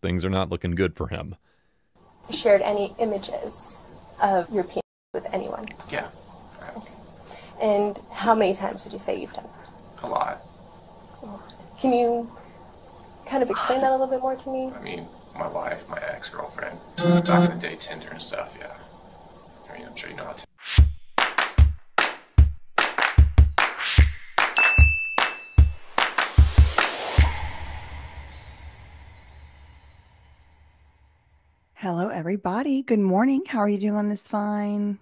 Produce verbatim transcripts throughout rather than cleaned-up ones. Things are not looking good for him. Shared any images of your penis with anyone? Yeah. Okay. And how many times would you say you've done that? A lot. A lot. Can you kind of explain that a little bit more to me? I mean, my wife, my ex-girlfriend, back in the day, Tinder and stuff, yeah. I mean, I'm sure you know how to. Hello, everybody. Good morning. How are you doing on this fine?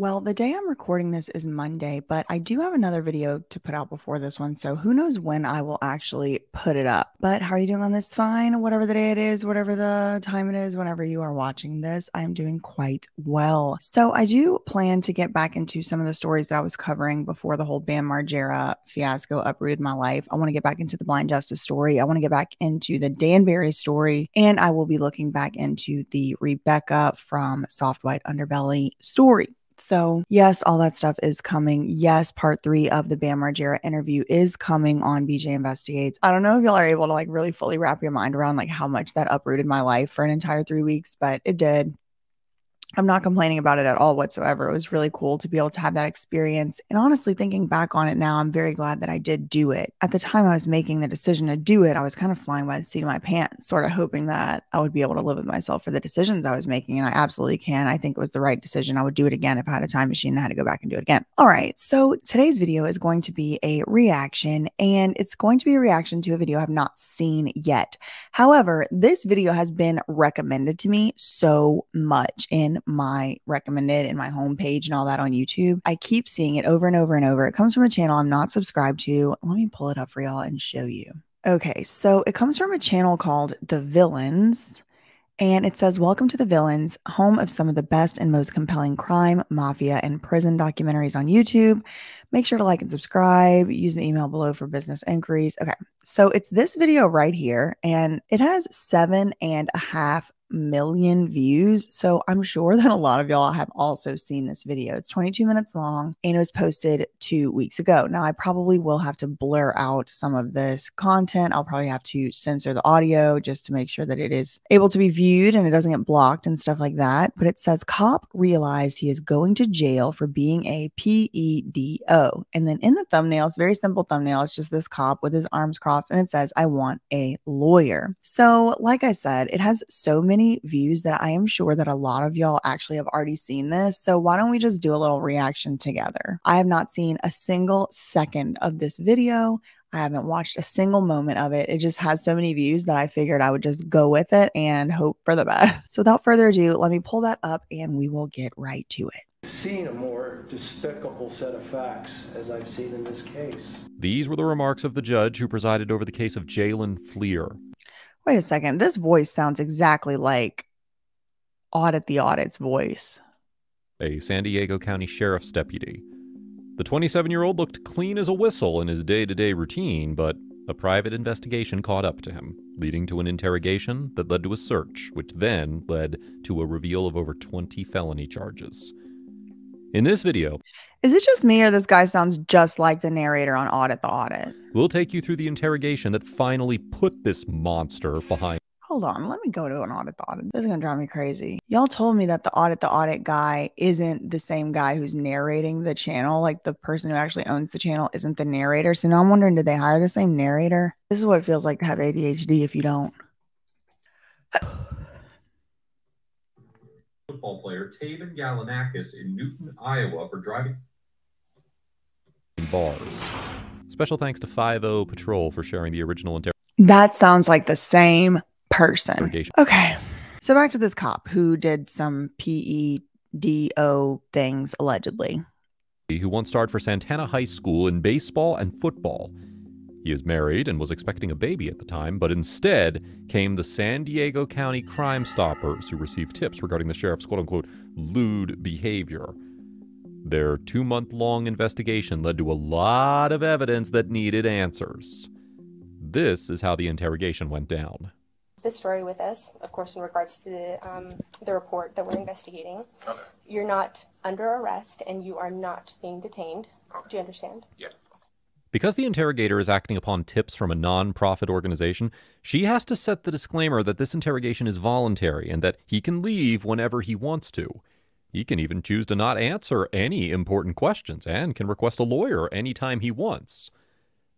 Well, the day I'm recording this is Monday, but I do have another video to put out before this one. So who knows when I will actually put it up. But how are you doing on this fine? Whatever the day it is, whatever the time it is, whenever you are watching this, I'm doing quite well. So I do plan to get back into some of the stories that I was covering before the whole Bam Margera fiasco uprooted my life. I want to get back into the Blind Justice story. I want to get back into the Dan Barry story. And I will be looking back into the Rebecca from Soft White Underbelly story. So yes, all that stuff is coming. Yes, part three of the Bam Margera interview is coming on B J Investigates. I don't know if y'all are able to like really fully wrap your mind around like how much that uprooted my life for an entire three weeks, but it did. I'm not complaining about it at all whatsoever. It was really cool to be able to have that experience. And honestly, thinking back on it now, I'm very glad that I did do it. At the time I was making the decision to do it, I was kind of flying by the seat of my pants, sort of hoping that I would be able to live with myself for the decisions I was making. And I absolutely can. I think it was the right decision. I would do it again if I had a time machine and I had to go back and do it again. All right. So today's video is going to be a reaction, and it's going to be a reaction to a video I have not seen yet. However, this video has been recommended to me so much in my recommended and my homepage and all that on YouTube. I keep seeing it over and over and over. It comes from a channel I'm not subscribed to. Let me pull it up for y'all and show you. Okay, so it comes from a channel called The Villains. And it says, welcome to The Villains, home of some of the best and most compelling crime, mafia, and prison documentaries on YouTube. Make sure to like and subscribe. Use the email below for business inquiries. Okay, so it's this video right here, and it has seven and a half million views. So I'm sure that a lot of y'all have also seen this video. It's twenty-two minutes long and it was posted two weeks ago. Now I probably will have to blur out some of this content. I'll probably have to censor the audio just to make sure that it is able to be viewed and it doesn't get blocked and stuff like that. But it says cop realized he is going to jail for being a pedo. And then in the thumbnail, it's very simple thumbnail. It's just this cop with his arms crossed and it says, I want a lawyer. So like I said, it has so many views that I am sure that a lot of y'all actually have already seen this. So why don't we just do a little reaction together? I have not seen a single second of this video. I haven't watched a single moment of it. It just has so many views that I figured I would just go with it and hope for the best. So without further ado, let me pull that up and we will get right to it. Seen a more despicable set of facts as I've seen in this case. These were the remarks of the judge who presided over the case of Jaylen Fleer. Wait a second. This voice sounds exactly like Audit the Audit's voice. A San Diego County Sheriff's deputy. The twenty-seven-year-old looked clean as a whistle in his day-to-day routine, but a private investigation caught up to him, leading to an interrogation that led to a search, which then led to a reveal of over twenty felony charges. In this video... Is it just me or this guy sounds just like the narrator on Audit the Audit? We'll take you through the interrogation that finally put this monster behind... Hold on, let me go to an Audit the Audit. This is going to drive me crazy. Y'all told me that the Audit the Audit guy isn't the same guy who's narrating the channel. Like, the person who actually owns the channel isn't the narrator. So now I'm wondering, did they hire the same narrator? This is what it feels like to have A D H D if you don't. Football player Taven Gallinakis in Newton, Iowa for driving bars. Special thanks to five oh Patrol for sharing the original interrogation. That sounds like the same person. Okay. So back to this cop who did some pedo things, allegedly. Who once starred for Santana High School in baseball and football. He is married and was expecting a baby at the time, but instead came the San Diego County Crime Stoppers, who received tips regarding the sheriff's quote-unquote lewd behavior. Their two-month-long investigation led to a lot of evidence that needed answers. This is how the interrogation went down. This story with us, of course, in regards to the, um, the report that we're investigating. Okay. You're not under arrest and you are not being detained. Okay. Do you understand? Yeah. Because the interrogator is acting upon tips from a non-profit organization, she has to set the disclaimer that this interrogation is voluntary and that he can leave whenever he wants to. He can even choose to not answer any important questions and can request a lawyer anytime he wants.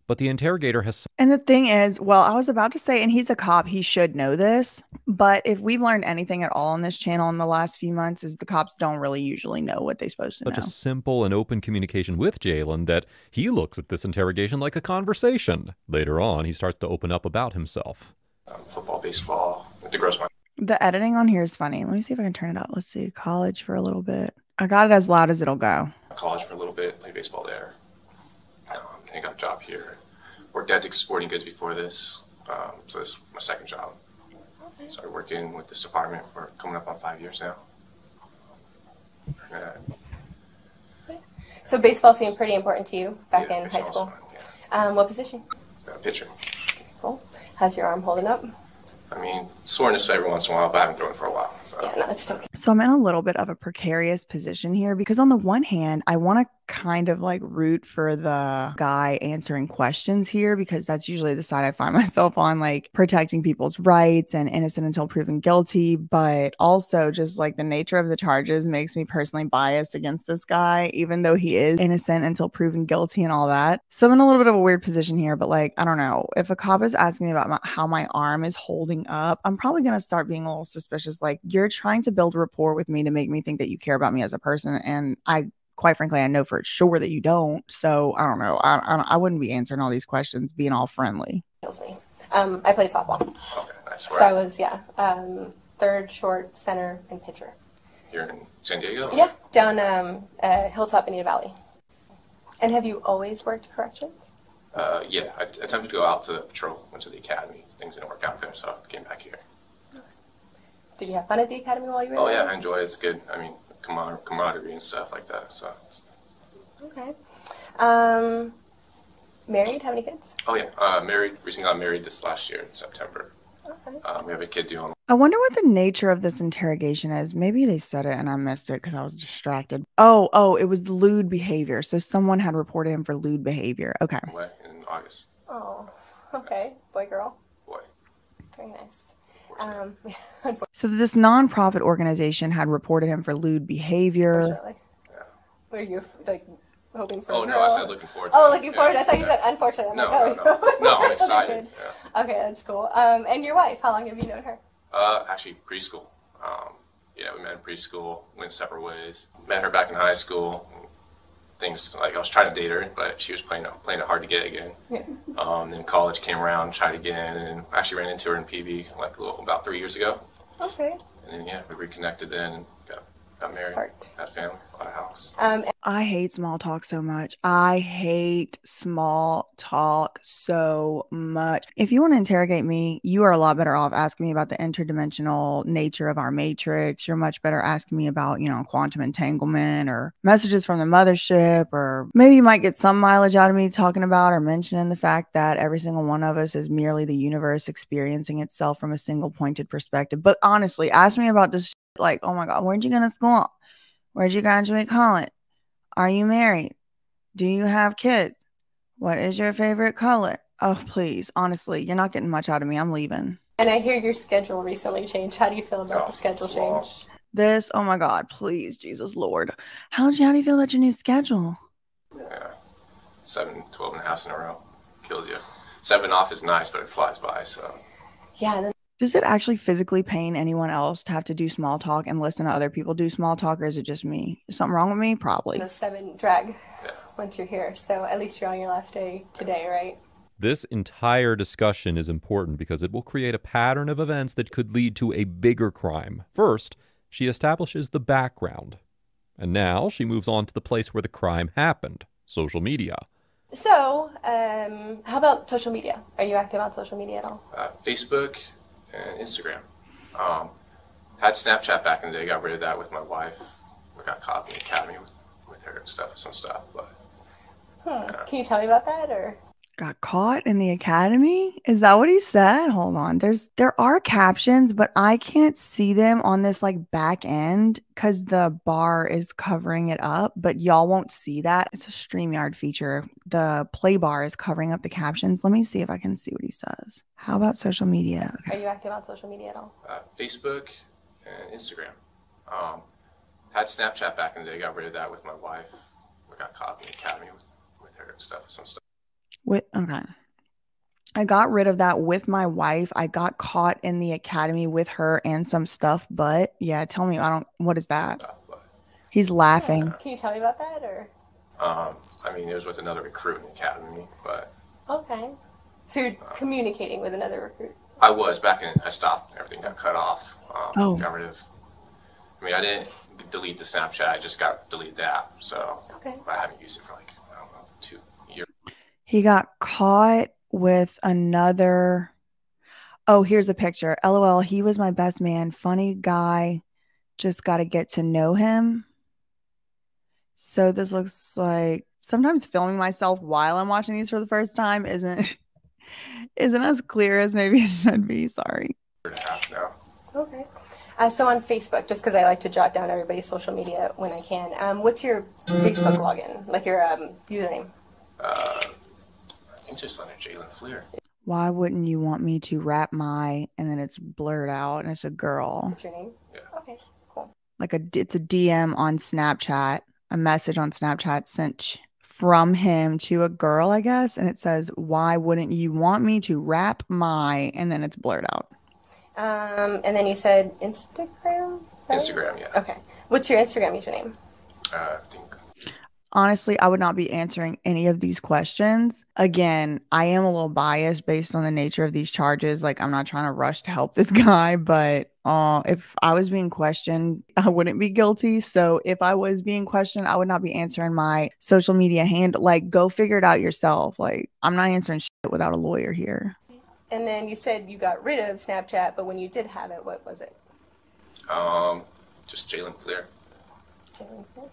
But the interrogator has... And the thing is, well, I was about to say, and he's a cop, he should know this. But if we've learned anything at all on this channel in the last few months is the cops don't really usually know what they're supposed to know. Such a simple and open communication with Jaylen that he looks at this interrogation like a conversation. Later on, he starts to open up about himself. Um, football, baseball, the Grossmont. The editing on here is funny. Let me see if I can turn it up. Let's see. College for a little bit. I got it as loud as it'll go. College for a little bit. Played baseball there. Um, I got a job here. Worked at Dick's Sporting Goods before this. Um, so this is my second job. Started working with this department for coming up on five years now. Uh, so baseball seemed pretty important to you back yeah, in high school. Fun, yeah. um, what position? Uh, pitcher. Cool. How's your arm holding up? I mean, soreness every once in a while, but I haven't thrown for a while. So. Yeah, no, it's still... so I'm in a little bit of a precarious position here because on the one hand, I want to kind of like root for the guy answering questions here because that's usually the side I find myself on, like protecting people's rights and innocent until proven guilty. But also just like the nature of the charges makes me personally biased against this guy, even though he is innocent until proven guilty and all that. So I'm in a little bit of a weird position here, but like, I don't know. If a cop is asking me about my, how my arm is holding up, I'm probably going to start being a little suspicious. Like, you're trying to build rapport with me to make me think that you care about me as a person. And I, quite frankly, I know for sure that you don't. So I don't know. I, I, I wouldn't be answering all these questions, being all friendly. Kills me. Um, I played softball. Okay, nice. So I was, yeah, um, third, short, center, and pitcher. You're in San Diego? Yeah, down um, uh, Hilltop, Indian Valley. And have you always worked corrections? Uh, yeah, I attempted to go out to the patrol, went to the academy. Things didn't work out there, so I came back here. Did you have fun at the academy while you were? Oh there? Yeah, I enjoyed it. It's good. I mean, camar camaraderie and stuff like that. So. Okay. Um, married? How many kids? Oh yeah, uh, married. Recently got married this last year in September. Okay. Um, we have a kid due on. I wonder what the nature of this interrogation is. Maybe they said it and I missed it because I was distracted. Oh, oh, it was lewd behavior. So someone had reported him for lewd behavior. Okay. In August. Oh, okay. Boy, girl. Very nice. Um, so this nonprofit organization had reported him for lewd behavior. Unfortunately. Yeah. Were you like hoping for? Oh no, I said looking forward. Oh, looking forward. I thought you said unfortunately. No, no, no. No, I'm excited. Yeah. Okay, that's cool. Um, and your wife? How long have you known her? Uh, actually, preschool. Um, yeah, we met in preschool. Went separate ways. Met her back in high school. Things like I was trying to date her, but she was playing playing it hard to get again. Yeah. Um, then college came around, tried again, and actually ran into her in P B like a little, about three years ago. Okay. And then yeah, we reconnected then and got, got married, Sparked. Had a family, bought a house. Um, I hate small talk so much. I hate small talk so much. If you want to interrogate me, you are a lot better off asking me about the interdimensional nature of our matrix. You're much better asking me about, you know, quantum entanglement or messages from the mothership, or maybe you might get some mileage out of me talking about or mentioning the fact that every single one of us is merely the universe experiencing itself from a single pointed perspective. But honestly, ask me about this, like, oh my God, where'd you go to school? Where'd you graduate college? Are you married? Do you have kids? What is your favorite color? Oh, please. Honestly, you're not getting much out of me. I'm leaving. And I hear your schedule recently changed. How do you feel about oh, the schedule change? This, oh my God, please, Jesus Lord. How, how do you feel about your new schedule? Yeah, seven, twelve and a half in a row. Kills you. Seven off is nice, but it flies by, so. Yeah, then does it actually physically pain anyone else to have to do small talk and listen to other people do small talk, or is it just me? Is something wrong with me? Probably. The seven drag yeah. Once you're here. So at least you're on your last day today, right? This entire discussion is important because it will create a pattern of events that could lead to a bigger crime. First, she establishes the background. And now she moves on to the place where the crime happened, social media. So um, how about social media? Are you active on social media at all? Uh, Facebook. And Instagram. Um, had Snapchat back in the day, got rid of that with my wife. We got caught in the academy with, with her and stuff, some stuff. But, hmm. yeah. Can you tell me about that? Or got caught in the academy? Is that what he said? Hold on. There's there are captions, but I can't see them on this like back end because the bar is covering it up, but y'all won't see that. It's a StreamYard feature. The play bar is covering up the captions. Let me see if I can see what he says. How about social media? Okay. Are you active on social media at all? Uh, Facebook and Instagram. Um, had Snapchat back in the day. Got rid of that with my wife. We got caught in the academy with, with her and stuff. Some stuff. With, okay. I got rid of that with my wife. I got caught in the academy with her and some stuff. But yeah, tell me. I don't. What is that? Uh, He's laughing. Yeah. Can you tell me about that? Or? Um, I mean, it was with another recruit in the academy, but. Okay. So you're um, communicating with another recruit. I was back in. I stopped. Everything got cut off. Um, oh. Got rid of. I mean, I didn't delete the Snapchat. I just got delete the app. So okay. I haven't used it for like I don't know two years. He got caught with another. Oh, here's a picture. L O L. He was my best man. Funny guy. Just got to get to know him. So this looks like sometimes filming myself while I'm watching these for the first time isn't isn't as clear as maybe it should be. Sorry. Okay. Uh, so on Facebook, just because I like to jot down everybody's social media when I can, um, what's your Facebook login? Like your um, username? Uh, I think just under Jaylen Fleer. Why wouldn't you want me to wrap my, and then it's blurred out, and it's a girl. What's your name? Yeah. Okay, cool. Like a, it's a D M on Snapchat, a message on Snapchat sent from him to a girl, I guess, and it says, why wouldn't you want me to wrap my, and then it's blurred out. Um, and then you said Instagram? Instagram, right? Yeah. Okay. What's your Instagram username? Uh, I think. Honestly, I would not be answering any of these questions. Again, I am a little biased based on the nature of these charges. Like, I'm not trying to rush to help this guy, but uh, if I was being questioned, I wouldn't be guilty. So if I was being questioned, I would not be answering my social media handle. Like, go figure it out yourself. Like, I'm not answering shit without a lawyer here. And then you said you got rid of Snapchat, but when you did have it, what was it? Um, just Jaylen Fleer. Jaylen Fleer?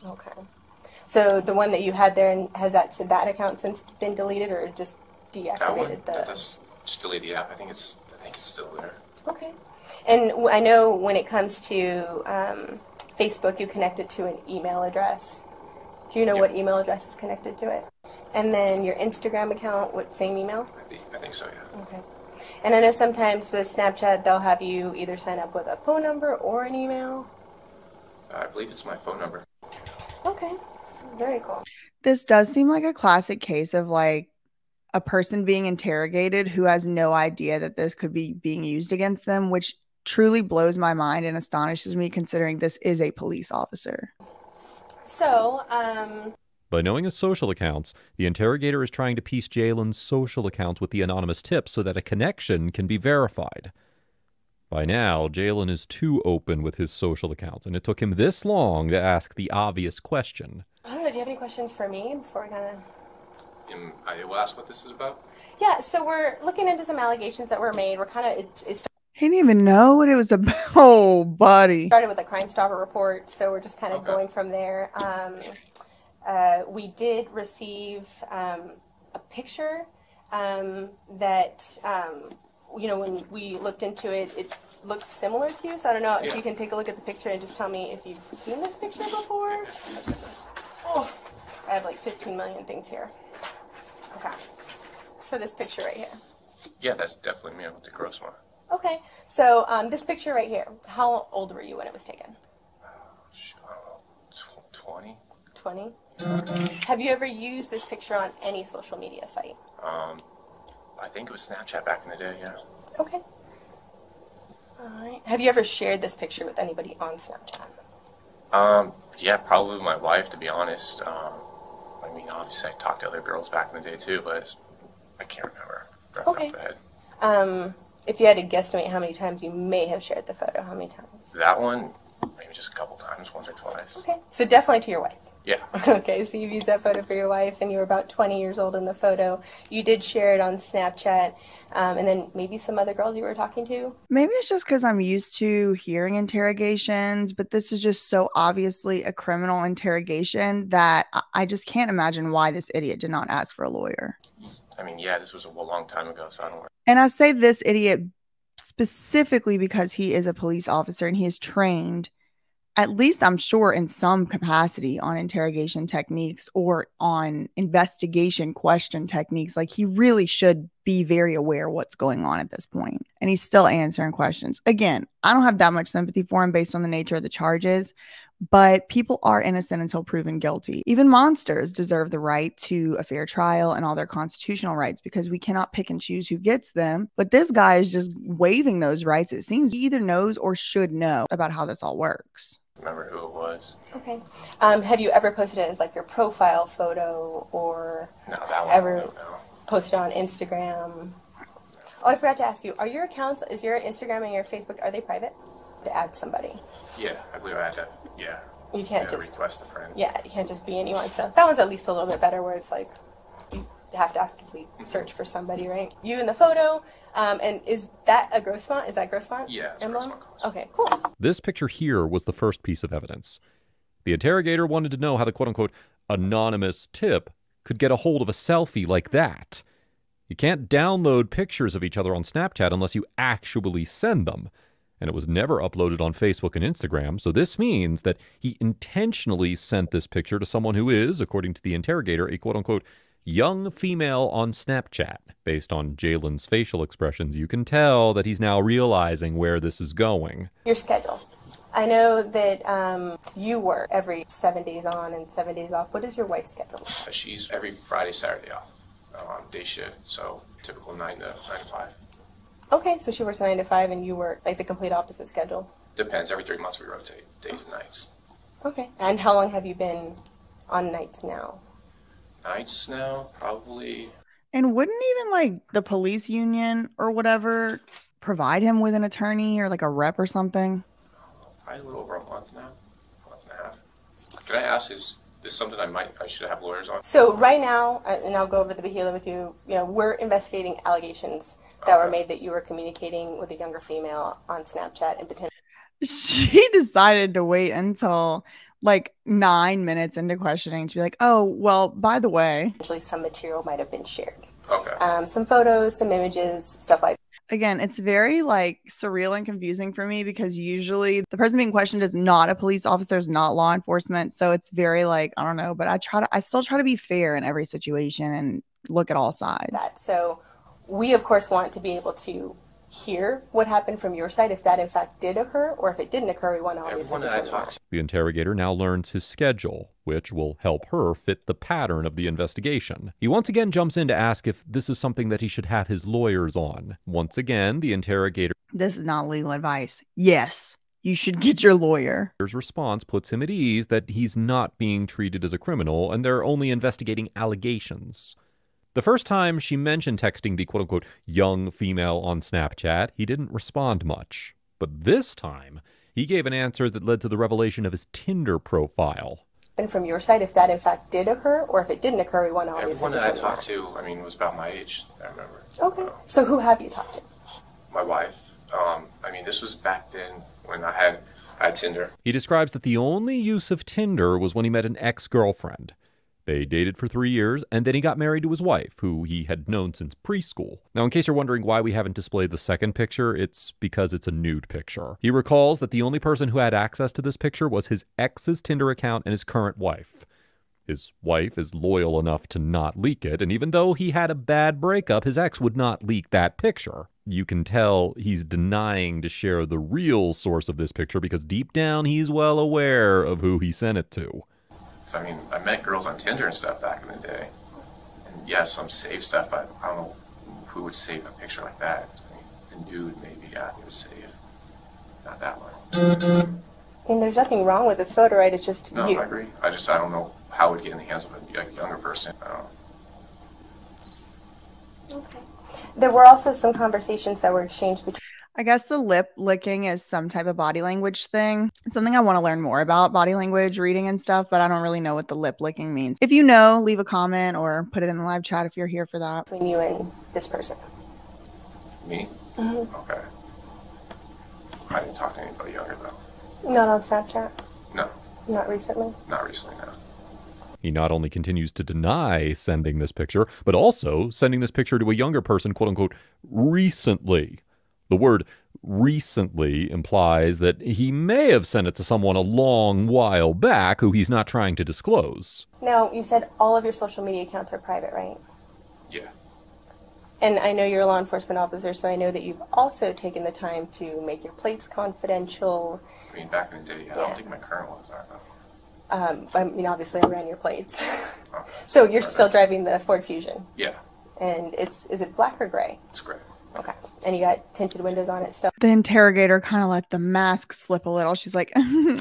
Yeah. Okay. So the one that you had there, and has that said that account since been deleted or just deactivated? That one, the... yeah, that's just delete the app. I think it's, I think it's still there. Okay. And I know when it comes to um, Facebook, you connect it to an email address. Do you know yeah. what email address is connected to it? And then your Instagram account, what, same email? I think, I think so, yeah. Okay. And I know sometimes with Snapchat, they'll have you either sign up with a phone number or an email. I believe it's my phone number. Okay. Very cool. This does seem like a classic case of, like, a person being interrogated who has no idea that this could be being used against them, which truly blows my mind and astonishes me considering this is a police officer. So, um... By knowing his social accounts, the interrogator is trying to piece Jaylen's social accounts with the anonymous tips so that a connection can be verified. By now, Jaylen is too open with his social accounts, and it took him this long to ask the obvious question. I don't know, do you have any questions for me before we kind of... Um, I will ask what this is about? Yeah, so we're looking into some allegations that were made. We're kind of... It's, it's... He didn't even know what it was about. Oh, buddy. Started with a Crime Stopper report, so we're just kind of okay. going from there. Um... Uh, we did receive um, a picture um, that, um, you know, when we looked into it, it looks similar to you. So I don't know yeah. if you can take a look at the picture and just tell me if you've seen this picture before. Oh, I have like fifteen million things here. Okay. So this picture right here. Yeah, that's definitely me with the Grossmont. Okay. So um, this picture right here, how old were you when it was taken? Uh, I don't know, twenty? twenty? Have you ever used this picture on any social media site? Um, I think it was Snapchat back in the day, yeah. Okay. Alright. Have you ever shared this picture with anybody on Snapchat? Um, yeah, probably with my wife, to be honest. Um, I mean, obviously I talked to other girls back in the day too, but I can't remember. Okay. Um, if you had to guesstimate how many times you may have shared the photo, how many times? That one, maybe just a couple times, once or twice. Okay. So definitely to your wife. Yeah. Okay, so you've used that photo for your wife, and you were about twenty years old in the photo. You did share it on Snapchat, um, and then maybe some other girls you were talking to? Maybe it's just because I'm used to hearing interrogations, but this is just so obviously a criminal interrogation that I just can't imagine why this idiot did not ask for a lawyer. I mean, yeah, this was a long time ago, so I don't worry. And I say this idiot specifically because he is a police officer and he is trained, at least I'm sure in some capacity, on interrogation techniques or on investigation question techniques. Like, he really should be very aware what's going on at this point. And he's still answering questions. Again, I don't have that much sympathy for him based on the nature of the charges, but people are innocent until proven guilty. Even monsters deserve the right to a fair trial and all their constitutional rights, because we cannot pick and choose who gets them. But this guy is just waiving those rights. It seems he either knows or should know about how this all works. Remember who it was. Okay. Um, have you ever posted it as like your profile photo, or no, that one ever no, no. posted on Instagram? Oh, I forgot to ask you. Are your accounts, is your Instagram and your Facebook, are they private? To add somebody. Yeah, I believe I had to. Yeah. You can't you know, just request a friend. Yeah, you can't just be anyone. So that one's at least a little bit better, where it's like you have to actively search for somebody, right? You in the photo, um, and is that a Grossmont? Is that Grossmont? Yeah, it's Grossmont. Okay, cool. This picture here was the first piece of evidence. The interrogator wanted to know how the quote-unquote anonymous tip could get a hold of a selfie like that. You can't download pictures of each other on Snapchat unless you actually send them. And it was never uploaded on Facebook and Instagram, so this means that he intentionally sent this picture to someone who is, according to the interrogator, a quote-unquote young female on Snapchat. Based on Jaylen's facial expressions, you can tell that he's now realizing where this is going. Your schedule. I know that um, you work every seven days on and seven days off. What is your wife's schedule? She's every Friday, Saturday off on day shift, so typical nine to, nine to five. Okay, so she works nine to five and you work like the complete opposite schedule? Depends. Every three months we rotate, days and nights. Okay. And how long have you been on nights now? Nights now? Probably. And wouldn't even like the police union or whatever provide him with an attorney or like a rep or something? Probably a little over a month now. A month and a half. Can I ask, is this something I might, I should have lawyers on? So right now, and I'll go over the Bahila with you, you know, we're investigating allegations that okay. were made that you were communicating with a younger female on Snapchat and potentially. She decided to wait until like nine minutes into questioning to be like, oh, well, by the way, potentially some material might have been shared. Okay. Um, some photos, some images, stuff like that. Again, it's very like surreal and confusing for me, because usually the person being questioned is not a police officer, is not law enforcement. So it's very like, I don't know, but I try to, I still try to be fair in every situation and look at all sides. That. So we of course want to be able to hear what happened from your side, if that in fact did occur, or if it didn't occur, we want to always talk. The interrogator now learns his schedule, which will help her fit the pattern of the investigation. He once again jumps in to ask if this is something that he should have his lawyers on. Once again, the interrogator... This is not legal advice. Yes, you should get your lawyer. His response puts him at ease that he's not being treated as a criminal, and they're only investigating allegations. The first time she mentioned texting the quote-unquote young female on Snapchat, he didn't respond much. But this time, he gave an answer that led to the revelation of his Tinder profile. And from your side, if that in fact did occur, or if it didn't occur, we want to always... Everyone that I talked to, I mean, was about my age, I remember. Okay. Um, so who have you talked to? My wife. Um, I mean, this was back then when I had, I had Tinder. He describes that the only use of Tinder was when he met an ex-girlfriend. They dated for three years, and then he got married to his wife, who he had known since preschool. Now, in case you're wondering why we haven't displayed the second picture, it's because it's a nude picture. He recalls that the only person who had access to this picture was his ex's Tinder account and his current wife. His wife is loyal enough to not leak it, and even though he had a bad breakup, his ex would not leak that picture. You can tell he's denying to share the real source of this picture, because deep down he's well aware of who he sent it to. I mean, I met girls on Tinder and stuff back in the day, and yeah, some saved stuff, but I don't know who would save a picture like that. I mean, a nude maybe, yeah, it would save, not that one. And there's nothing wrong with this photo, right? It's just no, you. I agree. I just, I don't know how it would get in the hands of a younger person. I don't know. Okay. There were also some conversations that were exchanged between... I guess the lip licking is some type of body language thing. It's something I want to learn more about, body language reading and stuff, but I don't really know what the lip licking means. If you know, leave a comment or put it in the live chat if you're here for that. Between you and this person. Me? Mm-hmm. Okay. I didn't talk to anybody younger though. Not on Snapchat? No. Not recently? Not recently, no. He not only continues to deny sending this picture, but also sending this picture to a younger person, quote unquote, recently. The word recently implies that he may have sent it to someone a long while back who he's not trying to disclose. Now, you said all of your social media accounts are private, right? Yeah. And I know you're a law enforcement officer, so I know that you've also taken the time to make your plates confidential. I mean, back in the day, yeah, yeah. I don't think my current ones are, though. Um, I mean, obviously, I ran your plates. Okay. So you're still driving the Ford Fusion? Yeah. And it's, is it black or gray? It's gray. Okay. And you got tinted windows on it still? The interrogator kind of let the mask slip a little. She's like,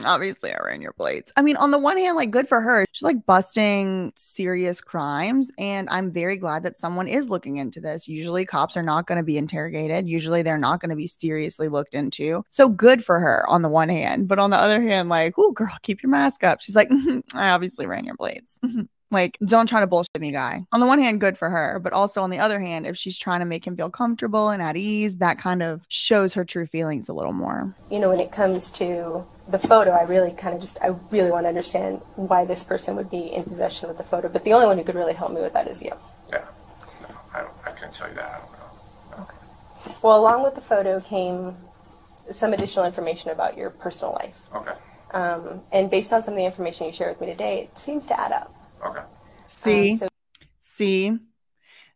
obviously, I ran your plates. I mean, on the one hand, like, good for her. She's like busting serious crimes. And I'm very glad that someone is looking into this. Usually cops are not going to be interrogated. Usually they're not going to be seriously looked into. So good for her on the one hand. But on the other hand, like, oh, girl, keep your mask up. She's like, I obviously ran your plates. Like, don't try to bullshit me, guy. On the one hand, good for her. But also on the other hand, if she's trying to make him feel comfortable and at ease, that kind of shows her true feelings a little more. You know, when it comes to the photo, I really kind of just, I really want to understand why this person would be in possession of the photo. But the only one who could really help me with that is you. Yeah. No, I, don't, I couldn't tell you that. I don't know. No. Okay. Well, along with the photo came some additional information about your personal life. Okay. Um, and based on some of the information you shared with me today, it seems to add up. Okay. See, um, so see,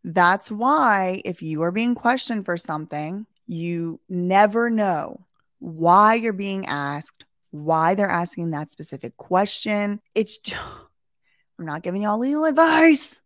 that's why if you are being questioned for something, you never know why you're being asked, why they're asking that specific question. It's, I'm not giving y'all legal advice,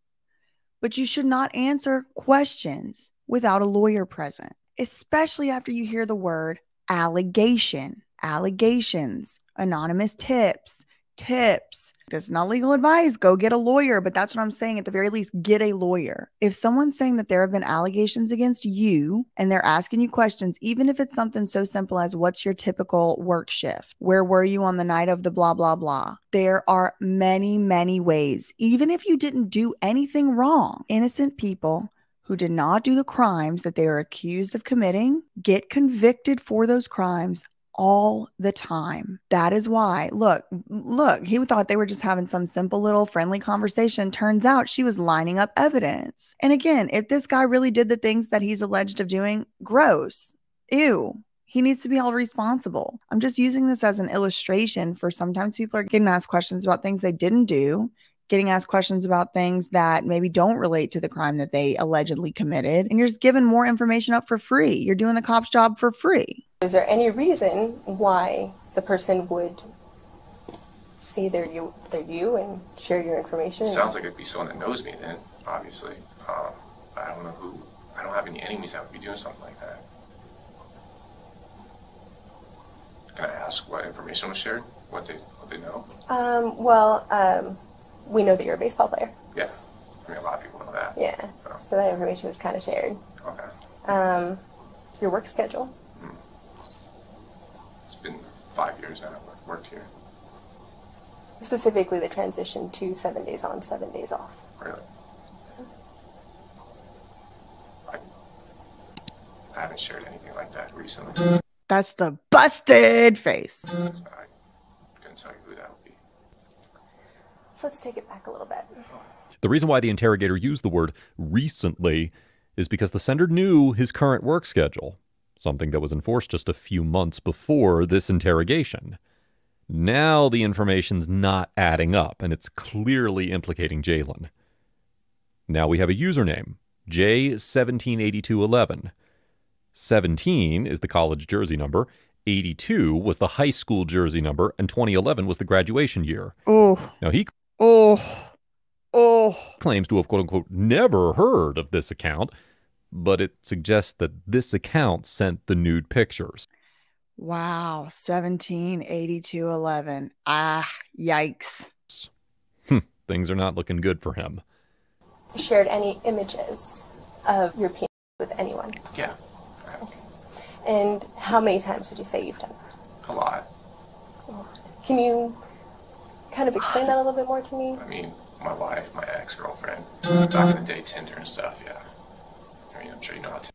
but you should not answer questions without a lawyer present, especially after you hear the word allegation, allegations, anonymous tips, tips. That's not legal advice. Go get a lawyer. But that's what I'm saying. At the very least, get a lawyer. If someone's saying that there have been allegations against you and they're asking you questions, even if it's something so simple as what's your typical work shift? Where were you on the night of the blah, blah, blah? There are many, many ways. Even if you didn't do anything wrong, innocent people who did not do the crimes that they are accused of committing get convicted for those crimes all the time. That is why, look, look, he thought they were just having some simple little friendly conversation. Turns out she was lining up evidence. And again, if this guy really did the things that he's alleged of doing, gross, ew, he needs to be held responsible. I'm just using this as an illustration for sometimes people are getting asked questions about things they didn't do, getting asked questions about things that maybe don't relate to the crime that they allegedly committed. And you're just giving more information up for free. You're doing the cop's job for free. Is there any reason why the person would say they're you, they're you and share your information? Sounds like it'd be someone that knows me then, obviously. Um, I don't know who. I don't have any enemies that would be doing something like that. Can I ask what information was shared? What they what they know? Um, well, um, we know that you're a baseball player. Yeah. I mean, a lot of people know that. Yeah. So, so that information was kind of shared. Okay. Um, your work schedule. Five years now I've worked here. Specifically the transition to seven days on, seven days off. Really? I, I haven't shared anything like that recently. That's the busted face. I couldn't tell you who that would be. So let's take it back a little bit. The reason why the interrogator used the word recently is because the sender knew his current work schedule. Something that was enforced just a few months before this interrogation. Now the information's not adding up, and it's clearly implicating Jaylen. Now we have a username, J one seven eight two one one. seventeen is the college jersey number, eighty-two was the high school jersey number, and twenty eleven was the graduation year. Oh. Now he oh. Oh. claims to have, quote-unquote, never heard of this account, but it suggests that this account sent the nude pictures. Wow, seventeen, eighty-two, eleven. Ah, yikes. Hmm, things are not looking good for him. Shared any images of your penis with anyone? Yeah. Okay. And how many times would you say you've done that? A lot. A lot. Can you kind of explain that a little bit more to me? I mean, my wife, my ex-girlfriend, back in the day, Tinder and stuff, yeah. I mean, I'm sure you know how to.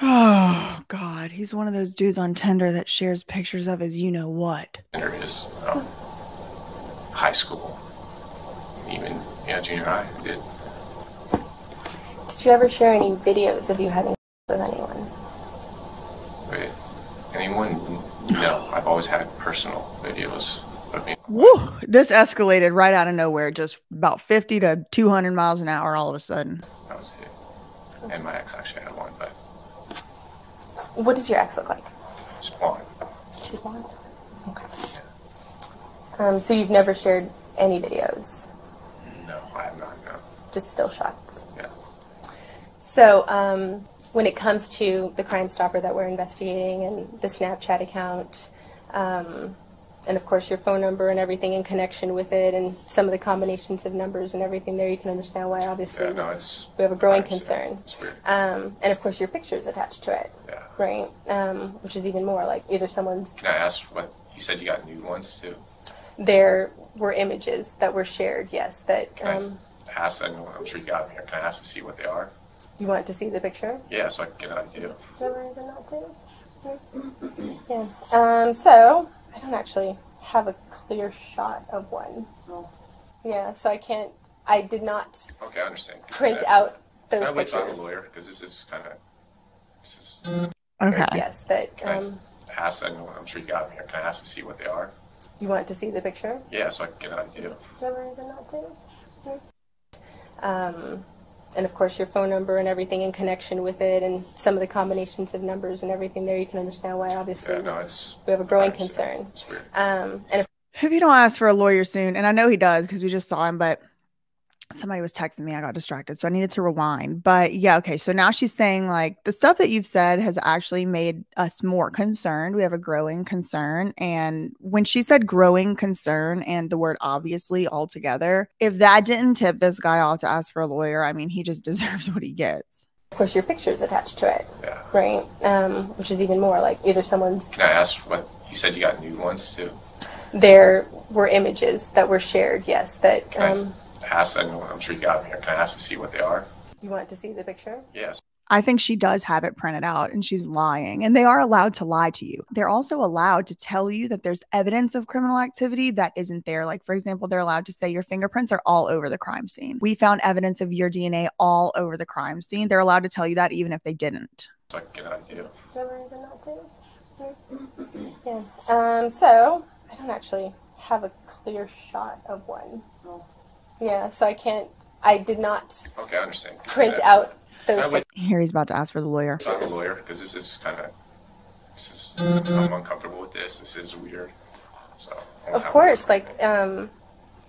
Oh, God. He's one of those dudes on Tinder that shares pictures of his you-know-what. Tinder is um, high school, even, you know, junior high. We did. Did you ever share any videos of you having with anyone? With anyone? No. I've always had personal videos of me. Woo! This escalated right out of nowhere, just about fifty to two hundred miles an hour all of a sudden. That was it. And my ex actually had one, but... What does your ex look like? She's blonde. She's blonde? Okay. Yeah. Um, so you've never shared any videos? No, I have not, no. Just still shots? Yeah. So um, when it comes to the Crime Stopper that we're investigating and the Snapchat account, um, and of course your phone number and everything in connection with it and some of the combinations of numbers and everything there, you can understand why, obviously, yeah, no, it's, we have a growing concern. It's weird. Um, and of course your picture's attached to it. Yeah. Right, um, which is even more like either someone's... Can I ask what... You said you got new ones, too? There were images that were shared, yes, that... Can um, I ask... I know, I'm sure you got them here. Can I ask to see what they are? You want to see the picture? Yeah, so I can get an idea. Do you ever even not do? Yeah. Um, so, I don't actually have a clear shot of one. No. Yeah, so I can't... I did not... Okay, I understand. ...print I, out those I pictures. I went to a lawyer, because this is kind of... This is... Okay. Yes, that. Can um, I ask? I know, I'm sure you got them here. Can I ask to see what they are? You want to see the picture? Yeah, so I can get an idea. Do you ever even not do? Um, and of course, your phone number and everything in connection with it, and some of the combinations of numbers and everything there, you can understand why, obviously. Yeah, no, it's. We have a growing concern. It's weird. Um, and if, if you don't ask for a lawyer soon, and I know he does because we just saw him, but somebody was texting me. I got distracted, so I needed to rewind. But yeah, okay. So now she's saying like the stuff that you've said has actually made us more concerned. We have a growing concern. And when she said growing concern and the word obviously all together, if that didn't tip this guy off to ask for a lawyer, I mean, he just deserves what he gets. Of course, your picture's attached to it, yeah. Right? Um, which is even more like either someone's... Can I ask what... You said you got new ones too? There were images that were shared, yes, that... Um, ask I know, I'm sure you got them here. Can I ask to see what they are? You want to see the picture? Yes. I think she does have it printed out and she's lying. And they are allowed to lie to you. They're also allowed to tell you that there's evidence of criminal activity that isn't there. Like, for example, they're allowed to say your fingerprints are all over the crime scene. We found evidence of your D N A all over the crime scene. They're allowed to tell you that even if they didn't. So I can get an idea. Do you ever even not do? Yeah. Um, so I don't actually have a clear shot of one. No. Yeah, so I can't, I did not okay, I understand. print yeah. out those pictures. Here he's about to ask for the lawyer. I'm not a lawyer, because this is kind of, this is, I'm uncomfortable with this, this is weird. So, of course, like, um,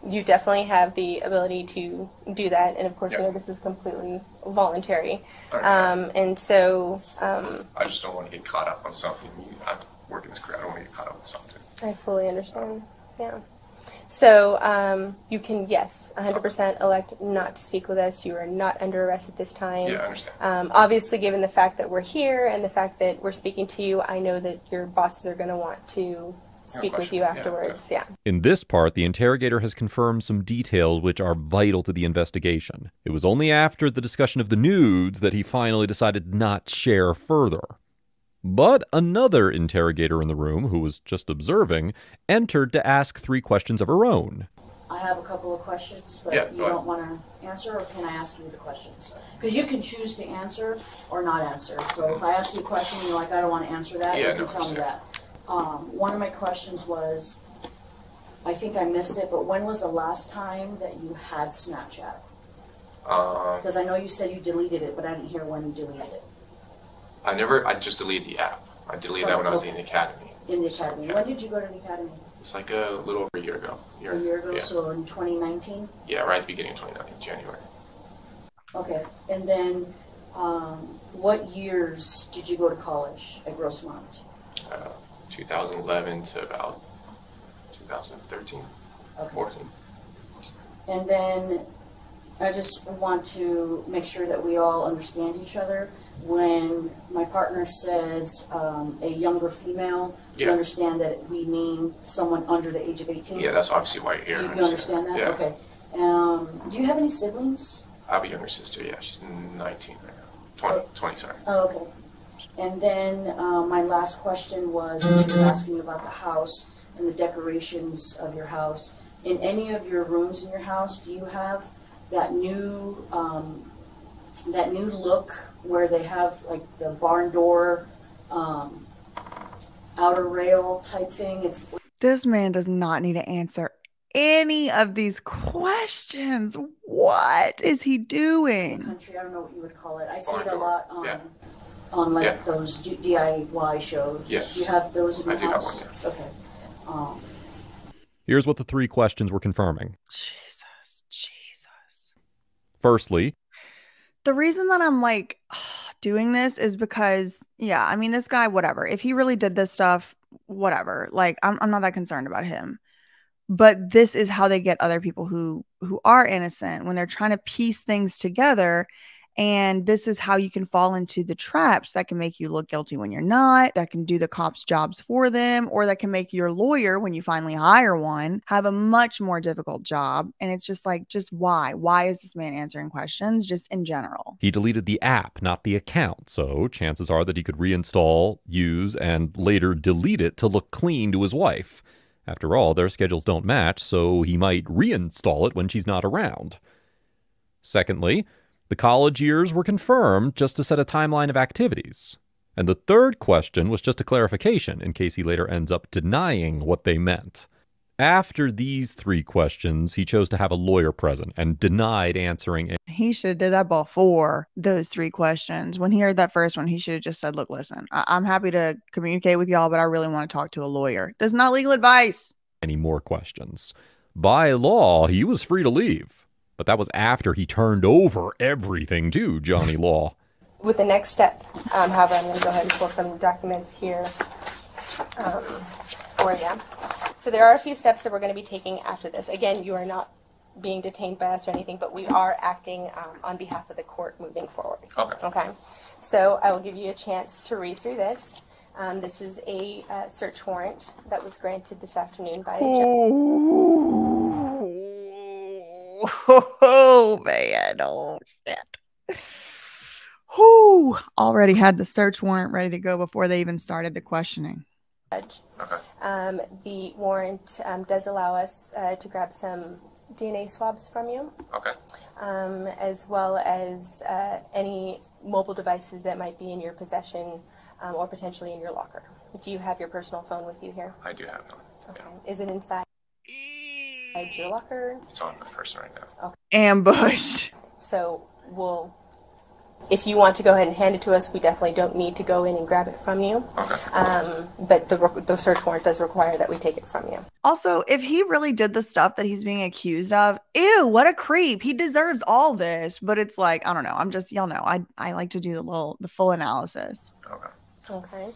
you definitely have the ability to do that, and of course, yep. you know, this is completely voluntary. Um, and so, um... I just don't want to get caught up on something. I'm working this career, I don't want to get caught up on something. I fully understand, yeah. So um, you can, yes, one hundred percent elect not to speak with us. You are not under arrest at this time. Yeah, I understand. Um, obviously, given the fact that we're here and the fact that we're speaking to you, I know that your bosses are going to want to speak no with you afterwards. Yeah, yeah. In this part, the interrogator has confirmed some details which are vital to the investigation. It was only after the discussion of the nudes that he finally decided to not share further. But another interrogator in the room, who was just observing, entered to ask three questions of her own. I have a couple of questions, but yeah, you don't want to answer, or can I ask you the questions? Because you can choose to answer or not answer. So if I ask you a question and you're like, I don't want to answer that, yeah, you can tell me that. Um, one of my questions was, I think I missed it, but when was the last time that you had Snapchat? Because um, I know you said you deleted it, but I didn't hear when you deleted it. I never, I just deleted the app. I deleted oh, that when okay. I was in the academy. In the academy. So, yeah. When did you go to the academy? It's like a little over a year ago. A year, a year ago, yeah. So in twenty nineteen? Yeah, right at the beginning of twenty nineteen, January. Okay, and then um, what years did you go to college at Grossmont? Uh, two thousand eleven to about two thousand thirteen, okay. fourteen. And then I just want to make sure that we all understand each other. When my partner says um, a younger female, yeah. you understand that we mean someone under the age of eighteen. Yeah, that's obviously why you're here. You, you understand that? Yeah. Okay. Um, do you have any siblings? I have a younger sister, yeah. She's nineteen right now. twenty, twenty, sorry. Oh, okay. And then um, my last question was, she was asking about the house and the decorations of your house. In any of your rooms in your house, do you have that new um, that new look where they have like the barn door um, outer rail type thing? It's This man does not need to answer any of these questions. What is he doing? Country, I don't know what you would call it. I see barn it a door. lot on yeah. on like yeah. those D I Y shows. Yes. Do you have those in your I do house? Have one, yeah. Okay. Um, Here's what the three questions were confirming. Jesus, Jesus. Firstly, the reason that I'm like oh, doing this is because, yeah, I mean, this guy, whatever. If he really did this stuff, whatever. Like, I'm, I'm not that concerned about him. But this is how they get other people who who are innocent when they're trying to piece things together. And this is how you can fall into the traps that can make you look guilty when you're not, that can do the cops' jobs for them, or that can make your lawyer, when you finally hire one, have a much more difficult job. And it's just like, just why? Why is this man answering questions just in general? He deleted the app, not the account. So chances are that he could reinstall, use, and later delete it to look clean to his wife. After all, their schedules don't match, so he might reinstall it when she's not around. Secondly, the college years were confirmed just to set a timeline of activities. And the third question was just a clarification in case he later ends up denying what they meant. After these three questions, he chose to have a lawyer present and denied answering it. He should have did that before those three questions. When he heard that first one, he should have just said, look, listen, I I'm happy to communicate with y'all, but I really want to talk to a lawyer. That's not legal advice. Any more questions. By law, he was free to leave. But that was after he turned over everything to Johnny Law. With the next step, um, however, I'm going to go ahead and pull some documents here um, for you. So there are a few steps that we're going to be taking after this. Again, you are not being detained by us or anything, but we are acting um, on behalf of the court moving forward. Okay. Okay. So I will give you a chance to read through this. Um, this is a uh, search warrant that was granted this afternoon by a judge. Oh, man. Oh, shit. Who already had the search warrant ready to go before they even started the questioning. Um, the warrant um, does allow us uh, to grab some D N A swabs from you. Okay. Um, as well as uh, any mobile devices that might be in your possession um, or potentially in your locker. Do you have your personal phone with you here? I do have one. Okay. Yeah. Is it inside? Your locker? It's on my person right now. Okay. Ambushed. So we'll, if you want to go ahead and hand it to us, we definitely don't need to go in and grab it from you. Okay. Um, but the, the search warrant does require that we take it from you. Also, if he really did the stuff that he's being accused of, ew, what a creep. He deserves all this. But it's like, I don't know. I'm just, y'all know, I, I like to do the little, the full analysis. Okay. Okay.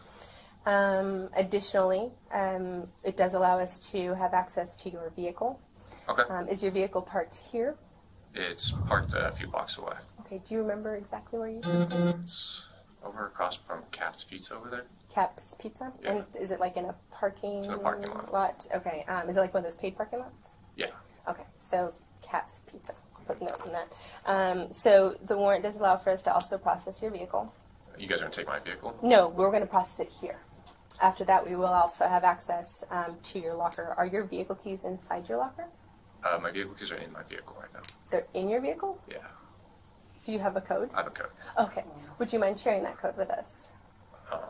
Um, additionally, um, it does allow us to have access to your vehicle. Okay. Um, is your vehicle parked here? It's parked a few blocks away. Okay. Do you remember exactly where you parked? It's over across from Cap's Pizza over there. Cap's Pizza? Yeah. And is it like in a parking, it's in a parking lot. lot? Okay. Um, is it like one of those paid parking lots? Yeah. Okay. So Cap's Pizza. I'll put a note on that. Um, so the warrant does allow for us to also process your vehicle. You guys are going to take my vehicle? No, we're going to process it here. After that, we will also have access um, to your locker. Are your vehicle keys inside your locker? Uh, my vehicle keys are in my vehicle right now. They're in your vehicle? Yeah. So you have a code? I have a code. Okay. Would you mind sharing that code with us? Um,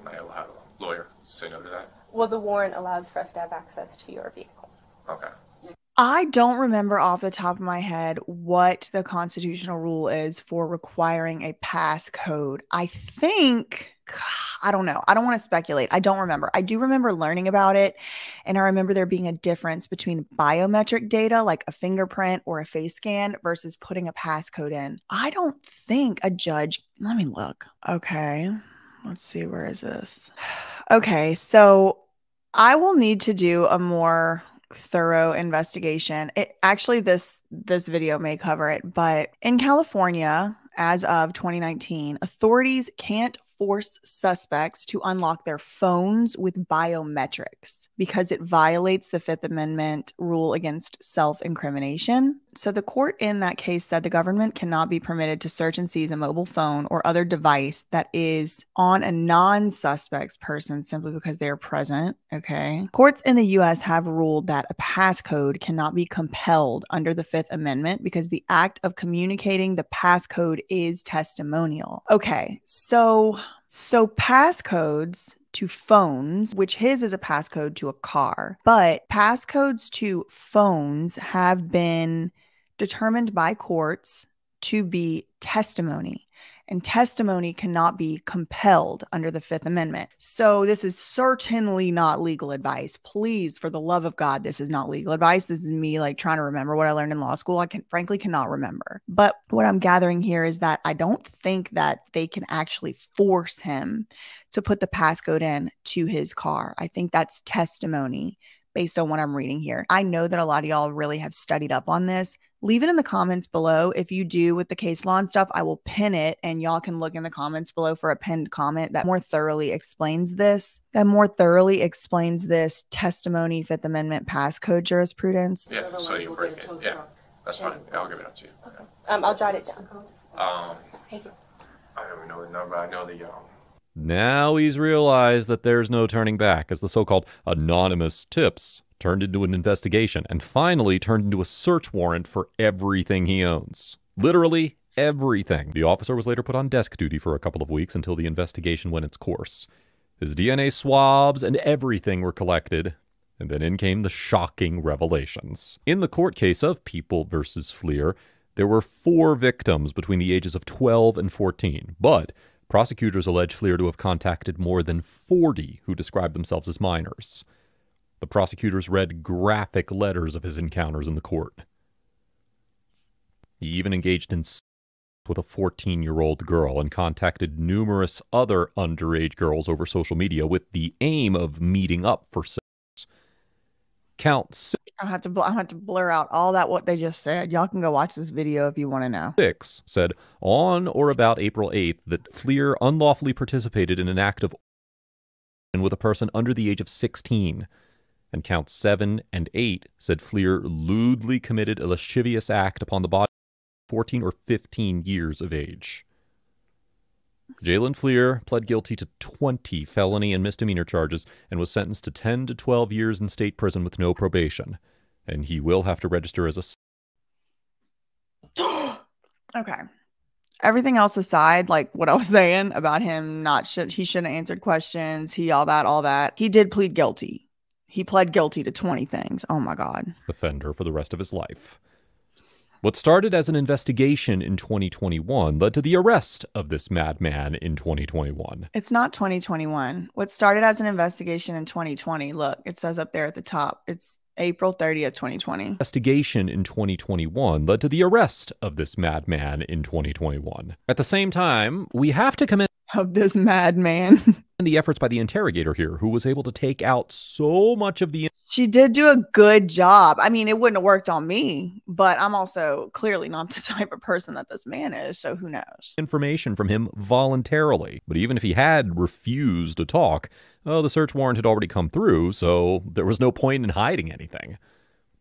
am I allowed a lawyer to say no to that? Well, the warrant allows for us to have access to your vehicle. Okay. I don't remember off the top of my head what the constitutional rule is for requiring a passcode. I think... I don't know. I don't want to speculate. I don't remember. I do remember learning about it. And I remember there being a difference between biometric data, like a fingerprint or a face scan, versus putting a passcode in. I don't think a judge. Let me look. Okay. Let's see. Where is this? Okay. So I will need to do a more thorough investigation. It actually, this this video may cover it, but in California, as of twenty nineteen, authorities can't force suspects to unlock their phones with biometrics because it violates the Fifth Amendment rule against self-incrimination. So the court in that case said the government cannot be permitted to search and seize a mobile phone or other device that is on a non-suspect's person simply because they are present. Okay. Courts in the U S have ruled that a passcode cannot be compelled under the Fifth Amendment because the act of communicating the passcode is testimonial. Okay. So... So passcodes to phones, which his is a passcode to a car, but passcodes to phones have been determined by courts to be testimony. And testimony cannot be compelled under the Fifth Amendment. So this is certainly not legal advice. Please, for the love of God, this is not legal advice. This is me like trying to remember what I learned in law school. I can frankly cannot remember. But what I'm gathering here is that I don't think that they can actually force him to put the passcode in to his car. I think that's testimony based on what I'm reading here. I know that a lot of y'all really have studied up on this. Leave it in the comments below. If you do with the case law and stuff, I will pin it and y'all can look in the comments below for a pinned comment that more thoroughly explains this. That more thoroughly explains this testimony, Fifth Amendment, passcode jurisprudence. Yeah, so you break it. Yeah, that's fine. Yeah, I'll give it up to you. Okay. Um, I'll jot it down. Um, Thank you. I don't know the number. I know the... Um... Now he's realized that there's no turning back as the so-called anonymous tips turned into an investigation, and finally turned into a search warrant for everything he owns. Literally everything. The officer was later put on desk duty for a couple of weeks until the investigation went its course. His D N A swabs and everything were collected, and then in came the shocking revelations. In the court case of People versus Fleer, there were four victims between the ages of twelve and fourteen, but prosecutors allege Fleer to have contacted more than forty who described themselves as minors. The prosecutors read graphic letters of his encounters in the court. He even engaged in sex with a fourteen-year-old girl and contacted numerous other underage girls over social media with the aim of meeting up for sex. Count six. I have to, I have to blur out all that what they just said. Y'all can go watch this video if you want to know. Six said on or about April eighth that Fleer unlawfully participated in an act of and with a person under the age of sixteen. And counts seven and eight said Fleer lewdly committed a lascivious act upon the body of fourteen or fifteen years of age. Jaylen Fleer pled guilty to twenty felony and misdemeanor charges and was sentenced to ten to twelve years in state prison with no probation. And he will have to register as a... Okay. Everything else aside, like what I was saying about him not... Should, he shouldn't have answered questions. He all that, all that. He did plead guilty. He pled guilty to twenty things. Oh, my God. Offender for the rest of his life. What started as an investigation in twenty twenty-one led to the arrest of this madman in twenty twenty-one. It's not twenty twenty-one. What started as an investigation in twenty twenty, look, it says up there at the top, it's April thirtieth, twenty twenty. Investigation in twenty twenty-one led to the arrest of this madman in twenty twenty-one. At the same time, we have to commend... Of this madman. And the efforts by the interrogator here, who was able to take out so much of the... She did do a good job. I mean, it wouldn't have worked on me, but I'm also clearly not the type of person that this man is, so who knows? Information from him voluntarily. But even if he had refused to talk, well, the search warrant had already come through, so there was no point in hiding anything.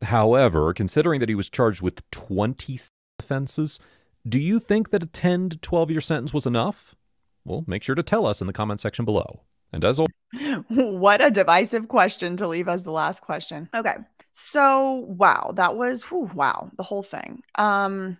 However, considering that he was charged with twenty offenses, do you think that a ten to twelve year sentence was enough? Well, make sure to tell us in the comment section below. And as always... What a divisive question to leave as the last question. Okay. So, wow. That was, whew, wow, the whole thing. Um,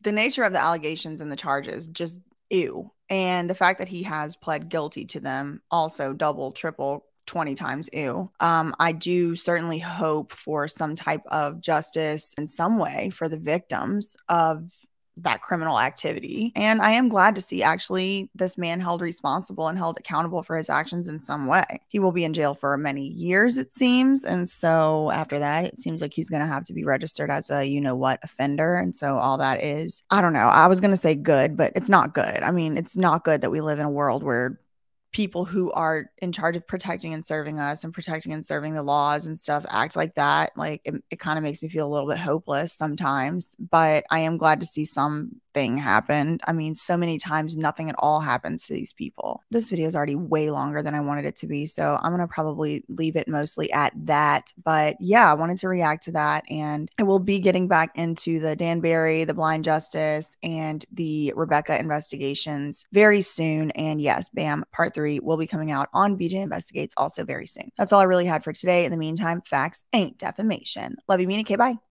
the nature of the allegations and the charges, just ew. And the fact that he has pled guilty to them, also double, triple, twenty times ew. Um, I do certainly hope for some type of justice in some way for the victims of that criminal activity. And I am glad to see actually this man held responsible and held accountable for his actions in some way. He will be in jail for many years, it seems. And so after that, it seems like he's going to have to be registered as a you-know-what offender. And so all that is, I don't know, I was going to say good, but it's not good. I mean, it's not good that we live in a world where people who are in charge of protecting and serving us and protecting and serving the laws and stuff act like that, like it, it kind of makes me feel a little bit hopeless sometimes. But I am glad to see something happen. I mean, so many times nothing at all happens to these people. This video is already way longer than I wanted it to be, so I'm going to probably leave it mostly at that. But yeah, I wanted to react to that, and I will be getting back into the Dan Barry, the Blind Justice, and the Rebecca investigations very soon. And yes, Bam, part three will be coming out on B J Investigates also very soon. That's all I really had for today. In the meantime, facts ain't defamation. Love you, mean it. Okay, bye.